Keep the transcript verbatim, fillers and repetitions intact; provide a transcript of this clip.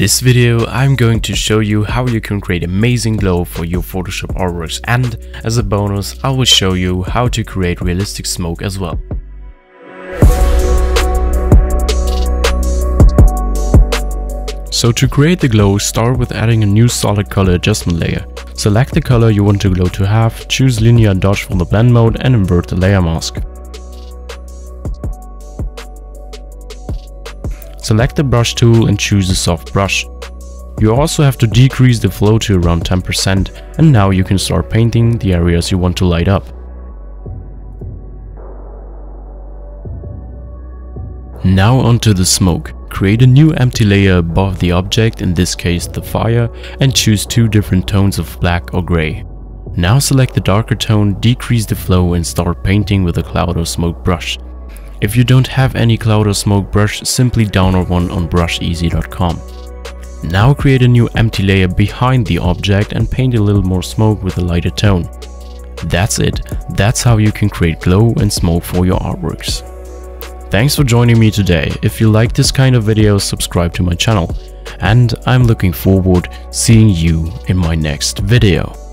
this video, I'm going to show you how you can create amazing glow for your Photoshop artworks, and as a bonus, I will show you how to create realistic smoke as well. So to create the glow, start with adding a new solid color adjustment layer. Select the color you want the glow to have, choose linear and dodge from the blend mode and invert the layer mask. Select the brush tool and choose a soft brush. You also have to decrease the flow to around ten percent, and now you can start painting the areas you want to light up. Now onto the smoke. Create a new empty layer above the object, in this case the fire, and choose two different tones of black or grey. Now select the darker tone, decrease the flow and start painting with a cloud or smoke brush. If you don't have any cloud or smoke brush, simply download one on brush easy dot com. Now create a new empty layer behind the object and paint a little more smoke with a lighter tone. That's it. That's how you can create glow and smoke for your artworks. Thanks for joining me today. If you like this kind of video, subscribe to my channel, and I'm looking forward to seeing you in my next video.